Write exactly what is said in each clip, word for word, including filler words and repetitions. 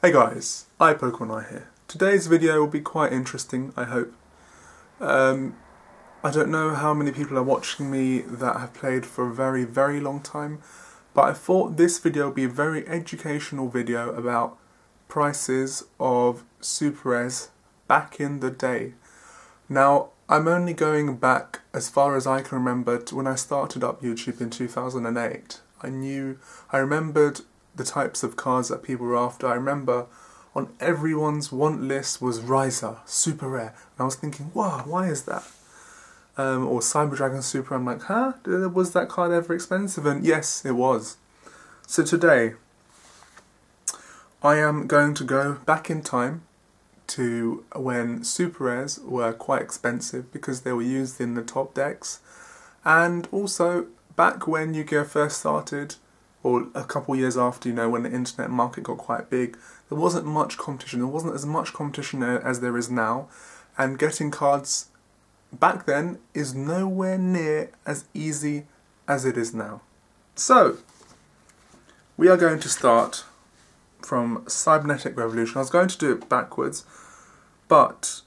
Hey guys, iPokemonI here. Today's video will be quite interesting, I hope. Um, I don't know how many people are watching me that have played for a very, very long time, but I thought this video would be a very educational video about prices of Super-res back in the day. Now, I'm only going back as far as I can remember to when I started up YouTube in two thousand eight. I knew, I remembered the types of cards that people were after. I remember on everyone's want list was Riser, super rare, and I was thinking, wow, why is that? Um, or Cyber Dragon super, I'm like, huh? Was that card ever expensive? And yes, it was. So today, I am going to go back in time to when super rares were quite expensive because they were used in the top decks, and also back when Yu-Gi-Oh! First started, or a couple years after, you know, when the internet market got quite big, there wasn't much competition. There wasn't as much competition as there is now, and getting cards back then is nowhere near as easy as it is now. So, we are going to start from Cybernetic Revolution. I was going to do it backwards, but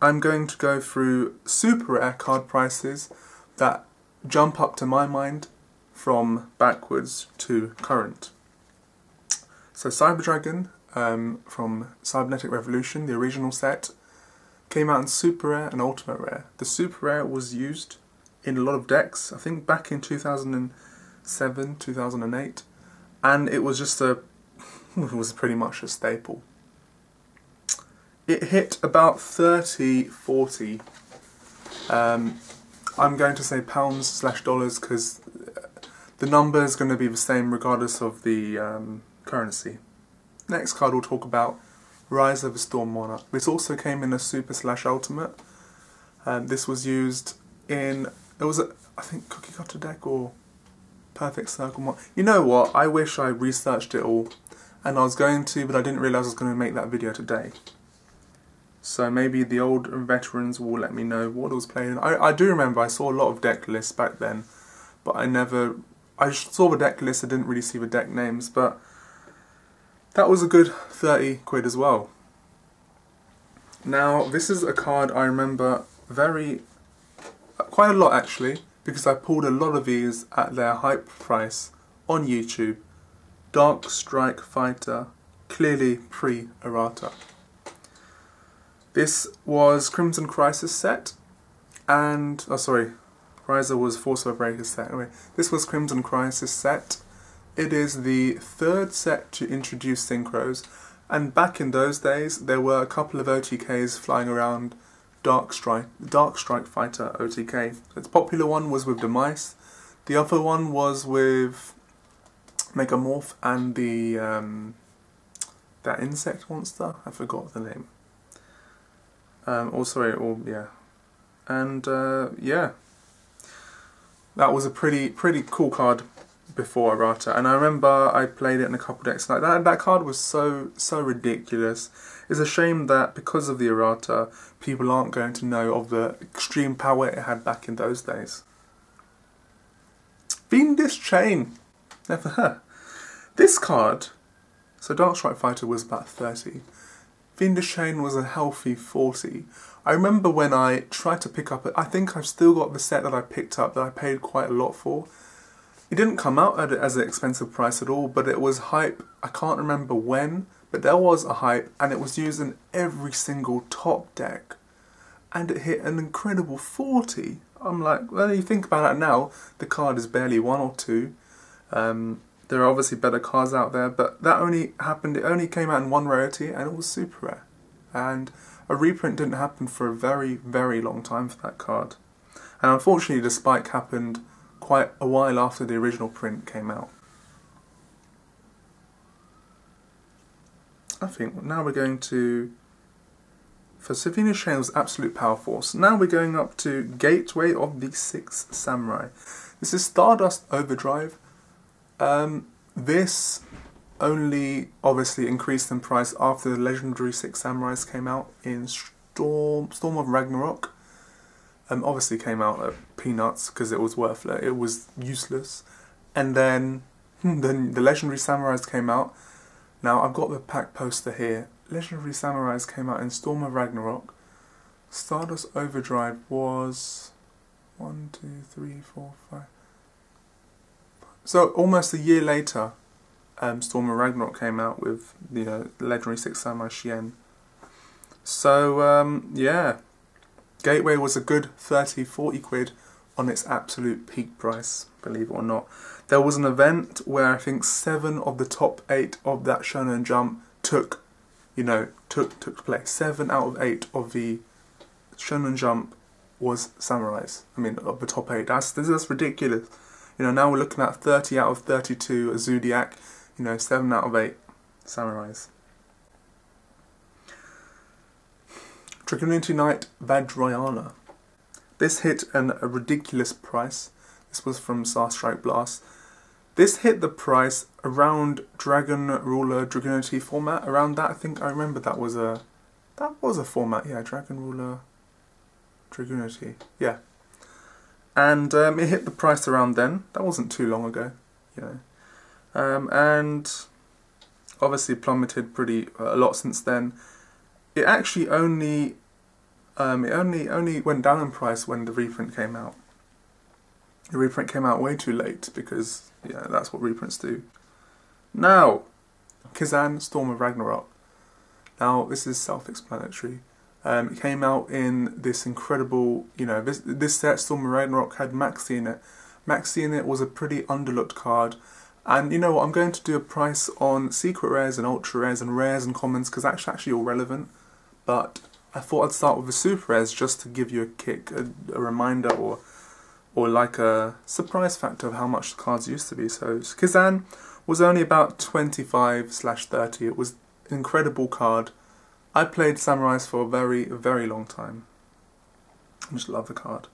I'm going to go through super rare card prices that jump up to my mind from backwards to current. So Cyber Dragon um, from Cybernetic Revolution, the original set, came out in super rare and ultimate rare. The super rare was used in a lot of decks, I think back in two thousand seven, two thousand eight, and it was just a, it was pretty much a staple. It hit about thirty, forty, um, I'm going to say pounds slash dollars because the number is going to be the same regardless of the um, currency. Next card we'll talk about, Rise of the Storm Monarch. This also came in a super slash ultimate. Um, this was used in, there was a, I think Cookie Cutter deck or Perfect Circle. You know what, I wish I researched it all, and I was going to, but I didn't realise I was going to make that video today. So maybe the old veterans will let me know what it was played in. I, I do remember I saw a lot of deck lists back then, but I never, I saw the deck list, I didn't really see the deck names, but that was a good thirty quid as well. Now, this is a card I remember very, quite a lot actually, because I pulled a lot of these at their hype price on YouTube. Dark Strike Fighter, clearly pre-errata. This was Crimson Crisis set, and, oh sorry, Riser was Force of Breakers set. Anyway, this was Crimson Crisis set. It is the third set to introduce synchros, and back in those days there were a couple of O T Ks flying around. Dark Strike, Dark Strike Fighter O T K. Its popular one was with Demise. The other one was with Megamorph and the um, that insect monster. I forgot the name. Um, oh sorry, or yeah, and uh, yeah. That was a pretty pretty cool card before errata, and I remember I played it in a couple decks like that. That card was so so ridiculous. It's a shame that because of the errata, people aren't going to know of the extreme power it had back in those days. Fiendish Chain, never heard. This card, so Dark Strike Fighter was about thirty. Fiendish Chain was a healthy forty. I remember when I tried to pick up, I think I've still got the set that I picked up that I paid quite a lot for. It didn't come out at as an expensive price at all, but it was hype. I can't remember when, but there was a hype, and it was used in every single top deck. And it hit an incredible forty. I'm like, well, you think about it now, the card is barely one or two. Um, there are obviously better cards out there, but that only happened, it only came out in one rarity, and it was super rare. And a reprint didn't happen for a very, very long time for that card. And unfortunately the spike happened quite a while after the original print came out. I think now we're going to, for Fiendish Chain was absolute power force. Now we're going up to Gateway of the Six Samurai. This is Stardust Overdrive. Um, this only obviously increased in price after the Legendary Six Samurais came out in Storm Storm of Ragnarok. Um, obviously came out at peanuts because it was worthless, it was useless. And then, then the Legendary Samurais came out, Now, I've got the pack poster here. Legendary Samurais came out in Storm of Ragnarok. Stardust Overdrive was one, two, three, four, five. So almost a year later, um, Storm of Ragnarok came out with you know Legendary Six Samurai Shien. So um, yeah, Gateway was a good thirty, forty quid on its absolute peak price, believe it or not. There was an event where I think seven of the top eight of that Shonen Jump took, you know, took took place. Seven out of eight of the Shonen Jump was samurais. I mean, of the top eight. That's this is ridiculous. You know, now we're looking at thirty out of thirty-two Zodiac. You know, seven out of eight samurais. Dragonity Knight Vajrayana. This hit an, a ridiculous price. This was from Star Strike Blast. This hit the price around Dragon Ruler Dragonity format. Around that, I think I remember that was a that was a format. Yeah, Dragon Ruler Dragonity. Yeah. And um, it hit the price around then. That wasn't too long ago, you know. Um, and obviously plummeted pretty uh, a lot since then. It actually only um, it only only went down in price when the reprint came out. The reprint came out way too late because yeah, that's what reprints do. Now, Kizan, Storm of Ragnarok. Now this is self-explanatory. Um, it came out in this incredible, you know, this, this set, Storm of Ragnarok, had Maxi in it. Maxi in it was a pretty underlooked card. And you know what, I'm going to do a price on secret rares and ultra rares and rares and commons because that's actually all relevant. But I thought I'd start with the super rares just to give you a kick, a, a reminder or or like a surprise factor of how much the cards used to be. So Kizan was only about twenty-five slash thirty. It was an incredible card. I played Samurais for a very, very long time. I just love the card.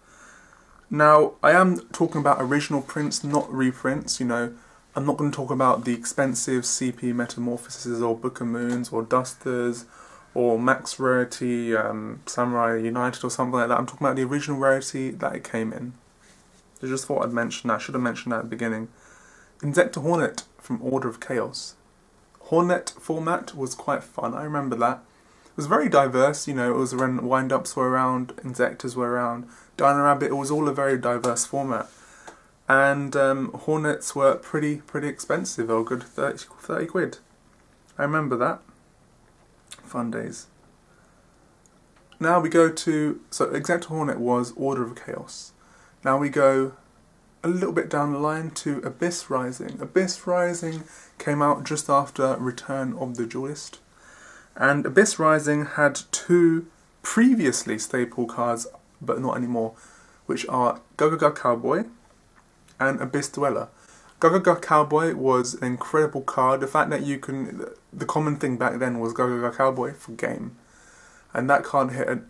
Now, I am talking about original prints, not reprints, you know. I'm not going to talk about the expensive C P Metamorphoses or Book of Moons or Dusters or Max Rarity, um, Samurai United or something like that. I'm talking about the original rarity that it came in. I just thought I'd mention that. I should have mentioned that at the beginning. Insector Hornet from Order of Chaos. Hornet format was quite fun, I remember that. It was very diverse, you know, it was when wind-ups were around, Insectors were around, Dino Rabbit, it was all a very diverse format. And um, Hornets were pretty, pretty expensive, oh good, thirty, thirty quid. I remember that. Fun days. Now we go to, so Insector Hornet was Order of Chaos. Now we go a little bit down the line to Abyss Rising. Abyss Rising came out just after Return of the Duelist. And Abyss Rising had two previously staple cards, but not anymore, which are Gogogo Cowboy and Abyss Dweller. Gogogo Cowboy was an incredible card. The fact that you can... The common thing back then was Gogogo Cowboy for game. And that card hit a,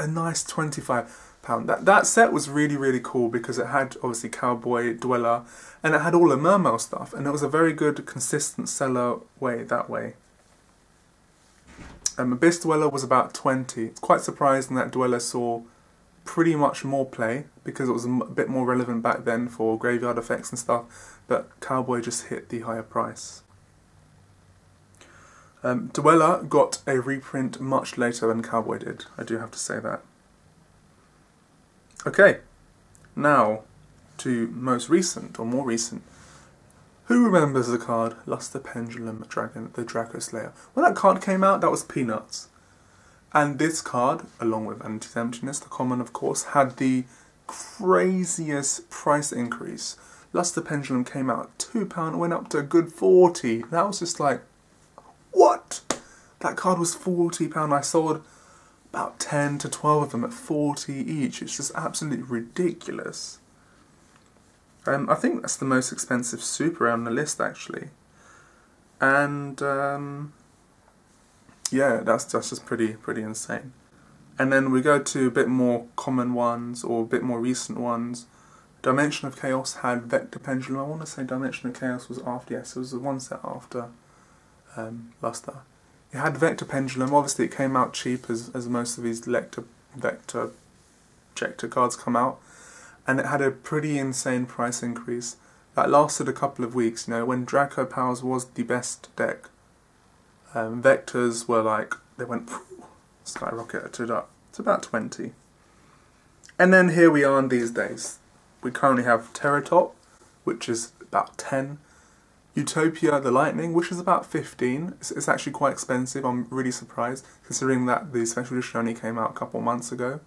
a nice twenty-five pounds. That, that set was really, really cool because it had, obviously, Cowboy, Dweller, and it had all the Mermail stuff. And it was a very good, consistent seller way that way. Um, Abyss Dweller was about twenty. It's quite surprising that Dweller saw pretty much more play because it was a bit more relevant back then for graveyard effects and stuff, but Cowboy just hit the higher price. Um, Dweller got a reprint much later than Cowboy did, I do have to say that. Okay, now to most recent, or more recent. Who remembers the card Lustre Pendulum Dragon, the Dracoslayer? When that card came out, that was peanuts. And this card, along with Empty's Emptiness, the common of course, had the craziest price increase. Lustre Pendulum came out at two pounds, went up to a good forty. That was just like, what? That card was forty pounds. I sold about ten to twelve of them at forty each. It's just absolutely ridiculous. Um, I think that's the most expensive super on the list, actually. And, um, yeah, that's, that's just pretty, pretty insane. And then we go to a bit more common ones, or a bit more recent ones. Dimension of Chaos had Vector Pendulum. I want to say Dimension of Chaos was after, yes, it was the one set after um, Lustre. It had Vector Pendulum. Obviously it came out cheap, as, as most of these Vector, Vector, Vector cards come out. And it had a pretty insane price increase that lasted a couple of weeks. You know, when Draco Powers was the best deck, Um, Vectors were like, they went skyrocketed up to about twenty. And then here we are in these days. We currently have Terratop, which is about ten. Utopia the Lightning, which is about fifteen. It's, it's actually quite expensive. I'm really surprised, considering that the special edition only came out a couple months ago.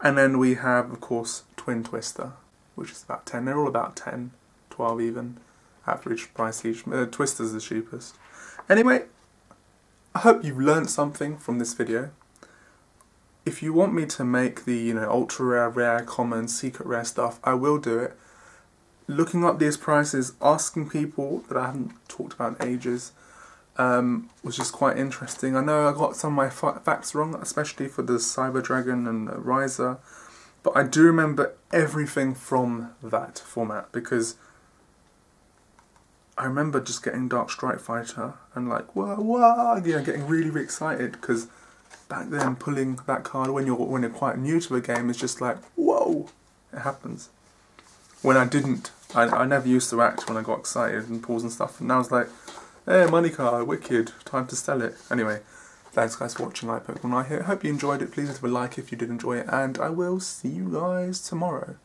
And then we have, of course, Twin Twister, which is about ten. They're all about ten, twelve even, average price each. Uh, Twister's the cheapest. Anyway, I hope you've learned something from this video. If you want me to make the, you know, ultra rare, rare, common, secret rare stuff, I will do it. Looking up these prices, asking people that I haven't talked about in ages, um, was just quite interesting. I know I got some of my fa facts wrong, especially for the Cyber Dragon and uh, Riser, but I do remember everything from that format, because I remember just getting Dark Strike Fighter and like, whoa, whoa, you know, getting really, really excited, because back then pulling that card when you're, when you're quite new to a game is just like, whoa, it happens. When I didn't, I, I never used to act when I got excited and pulls and stuff, and now it's like, hey, money card, wicked, time to sell it. Anyway, thanks guys for watching iPokemonI here. I hope you enjoyed it. Please leave a like if you did enjoy it, and I will see you guys tomorrow.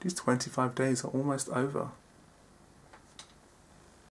These twenty-five days are almost over.